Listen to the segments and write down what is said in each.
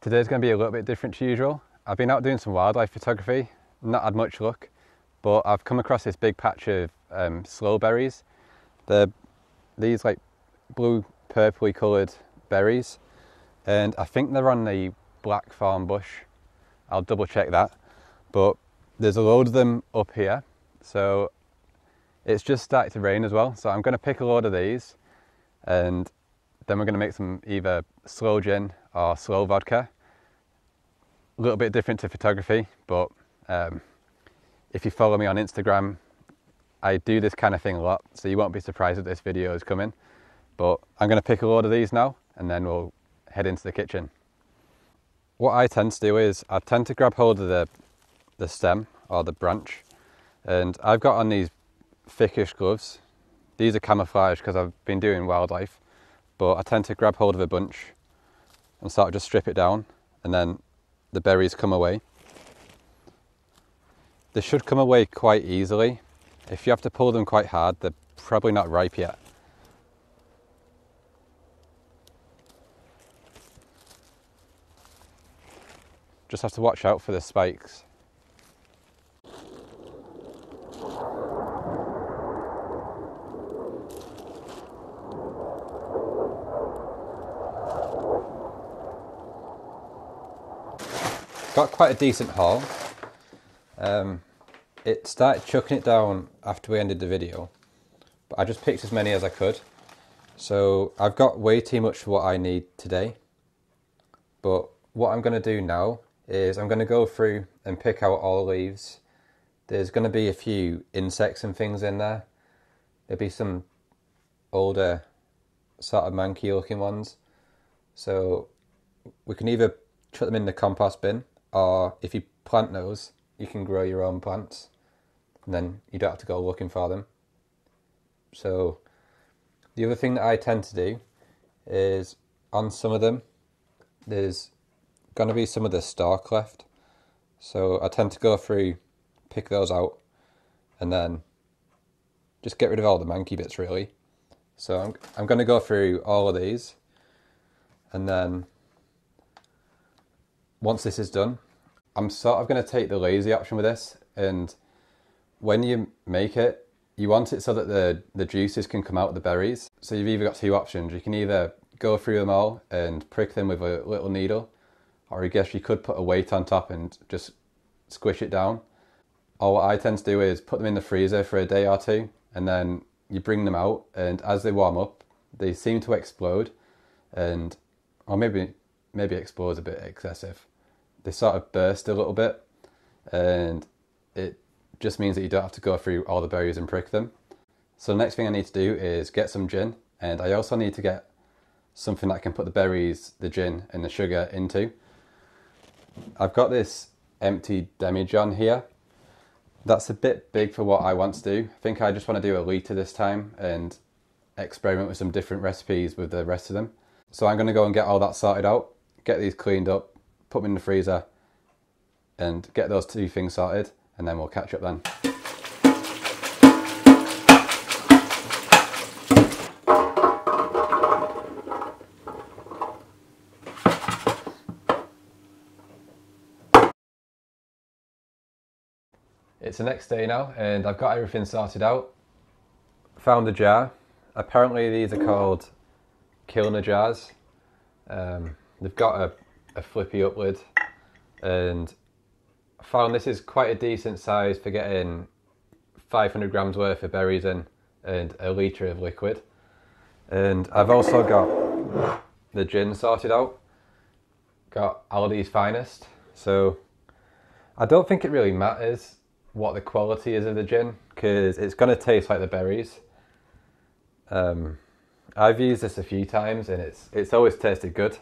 Today's going to be a little bit different to usual. I've been out doing some wildlife photography, not had much luck, but I've come across this big patch of sloe berries. They're these like blue purpley coloured berries, and I think they're on the black thorn bush. I'll double check that, but there's a load of them up here. So it's just started to rain as well, so I'm going to pick a load of these and then we're going to make some either sloe gin or sloe vodka. A little bit different to photography, but if you follow me on Instagram, I do this kind of thing a lot, so you won't be surprised that this video is coming. But I'm going to pick a load of these now and then we'll head into the kitchen. What I tend to do is I tend to grab hold of the stem or the branch, and I've got on these thickish gloves. These are camouflage because I've been doing wildlife, but I tend to grab hold of a bunch and sort of just strip it down, and then the berries come away. They should come away quite easily. If you have to pull them quite hard, they're probably not ripe yet. Just have to watch out for the spikes. Got quite a decent haul. It started chucking it down after we ended the video, but I just picked as many as I could. So I've got way too much for what I need today. But what I'm going to do now is I'm going to go through and pick out all the leaves. There's going to be a few insects and things in there. There'll be some older sort of manky looking ones. So we can either chuck them in the compost bin, or if you plant those, you can grow your own plants and then you don't have to go looking for them. So the other thing that I tend to do is on some of them, there's going to be some of the stalk left. So I tend to go through, pick those out, and then just get rid of all the manky bits really. So I'm going to go through all of these, and then once this is done, I'm sort of going to take the lazy option with this, and when you make it, you want it so that the juices can come out of the berries. So you've either got two options. You can either go through them all and prick them with a little needle, or I guess you could put a weight on top and just squish it down. Or what I tend to do is put them in the freezer for a day or two, and then you bring them out, and as they warm up, they seem to explode, and or maybe explode is a bit excessive. They sort of burst a little bit, and it just means that you don't have to go through all the berries and prick them. So the next thing I need to do is get some gin, and I also need to get something that I can put the berries, the gin and the sugar into. I've got this empty demijohn here. That's a bit big for what I want to do. I think I just want to do a litre this time and experiment with some different recipes with the rest of them. So I'm going to go and get all that sorted out, get these cleaned up, put them in the freezer and get those two things sorted, and then we'll catch up then. It's the next day now and I've got everything sorted out. Found a jar. Apparently these are called Kilner jars. They've got a flippy up lid, and I found this is quite a decent size for getting 500 grams worth of berries in and a litre of liquid. And I've also got the gin sorted out, got Aldi's Finest. So I don't think it really matters what the quality is of the gin, because it's going to taste like the berries. I've used this a few times and it's always tasted good.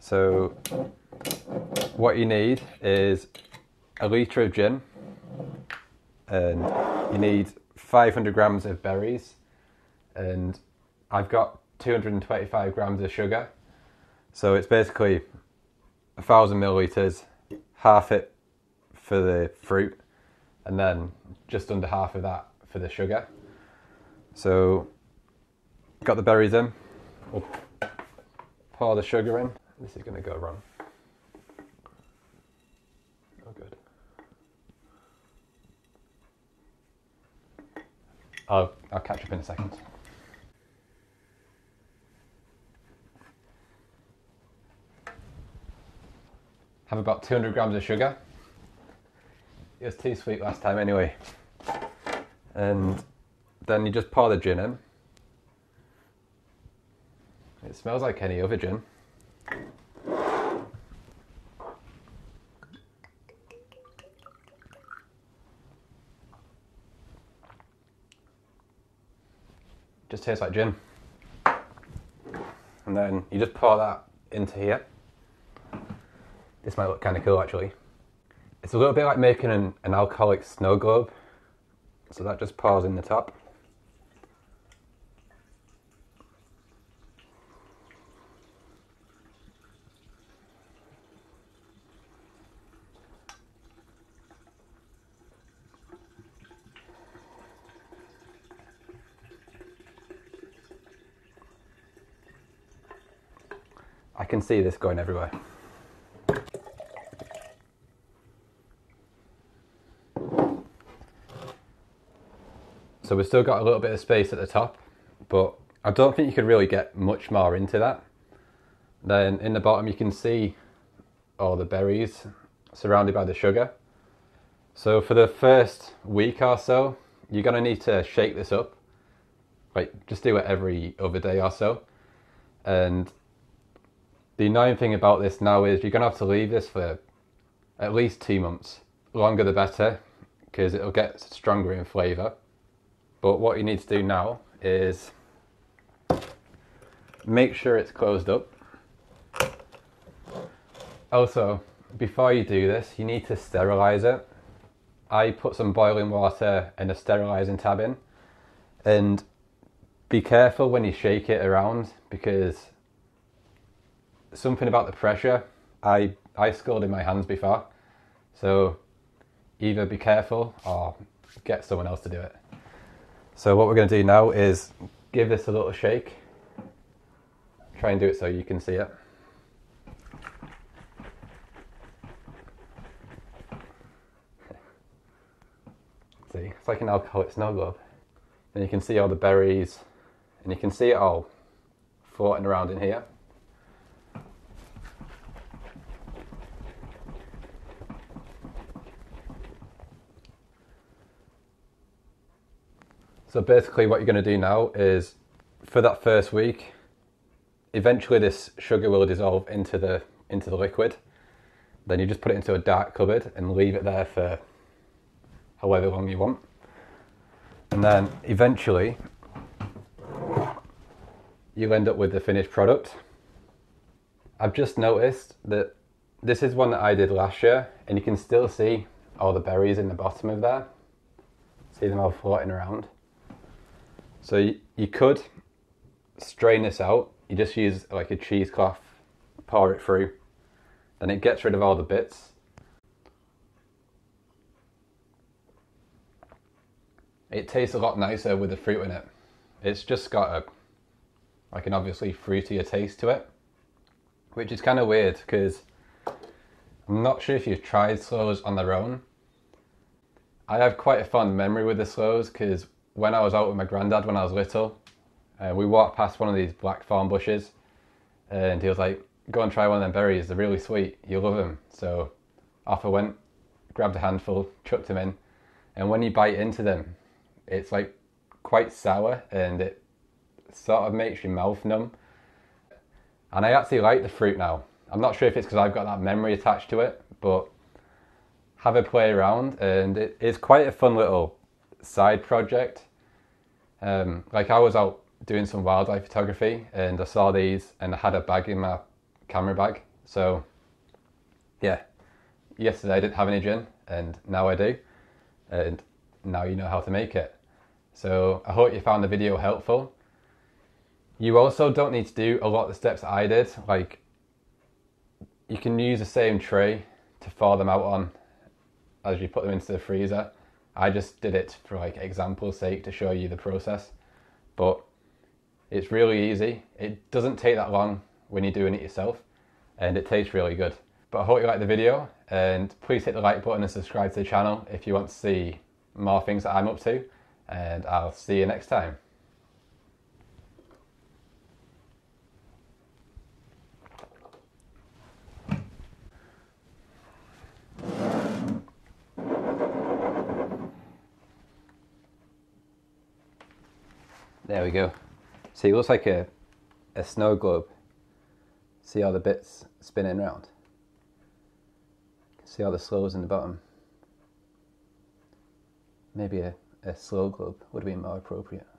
So what you need is a litre of gin, and you need 500 grams of berries, and I've got 225 grams of sugar. So it's basically 1,000 millilitres, half it for the fruit, and then just under half of that for the sugar. So got the berries in, we'll pour the sugar in. This is going to go wrong. Oh, good. I'll catch up in a second. Have about 200 grams of sugar. It was too sweet last time anyway. And then you just pour the gin in. It smells like any other gin. Just tastes like gin. And then you just pour that into here. This might look kind of cool actually. It's a little bit like making an alcoholic snow globe. So that just pours in the top. I can see this going everywhere. So we've still got a little bit of space at the top, but I don't think you could really get much more into that. Then in the bottom you can see all the berries surrounded by the sugar. So for the first week or so, you're going to need to shake this up. Like, just do it every other day or so. And the annoying thing about this now is you're going to have to leave this for at least 2 months. Longer the better, because it'll get stronger in flavour. But what you need to do now is make sure it's closed up. Also, before you do this, you need to sterilise it. I put some boiling water and a sterilising tab in. And be careful when you shake it around, because something about the pressure, I scalded my hands before, so either be careful or get someone else to do it. So what we're going to do now is give this a little shake. Try and do it so you can see it. See, it's like an alcoholic snow globe. And you can see all the berries, and you can see it all floating around in here. So basically what you're going to do now is, for that first week, eventually this sugar will dissolve into the liquid. Then you just put it into a dark cupboard and leave it there for however long you want. And then eventually you'll end up with the finished product. I've just noticed that this is one that I did last year, and you can still see all the berries in the bottom of there. See them all floating around. So you could strain this out. You just use like a cheesecloth, pour it through, then it gets rid of all the bits. It tastes a lot nicer with the fruit in it. It's just got an obviously fruitier taste to it, which is kind of weird because I'm not sure if you've tried Sloes on their own. I have quite a fond memory with the Sloes because when I was out with my granddad when I was little, we walked past one of these black thorn bushes and he was like, go and try one of them berries, they're really sweet, you'll love them. So off I went, grabbed a handful, chucked them in, and when you bite into them, it's like quite sour and it sort of makes your mouth numb. And I actually like the fruit now. I'm not sure if it's because I've got that memory attached to it, but have a play around and it is quite a fun little side project. Like, I was out doing some wildlife photography and I saw these and I had a bag in my camera bag, so yeah, yesterday I didn't have any gin and now I do, and now you know how to make it. So I hope you found the video helpful. You also don't need to do a lot of the steps I did. Like, you can use the same tray to thaw them out on as you put them into the freezer. I just did it for like example's sake to show you the process, but it's really easy. It doesn't take that long when you're doing it yourself. and it tastes really good. But I hope you liked the video, and please hit the like button and subscribe to the channel if you want to see more things that I'm up to, and I'll see you next time. There we go. See, it looks like a snow globe. See all the bits spinning around? See all the sloes in the bottom? Maybe a sloe globe would be more appropriate.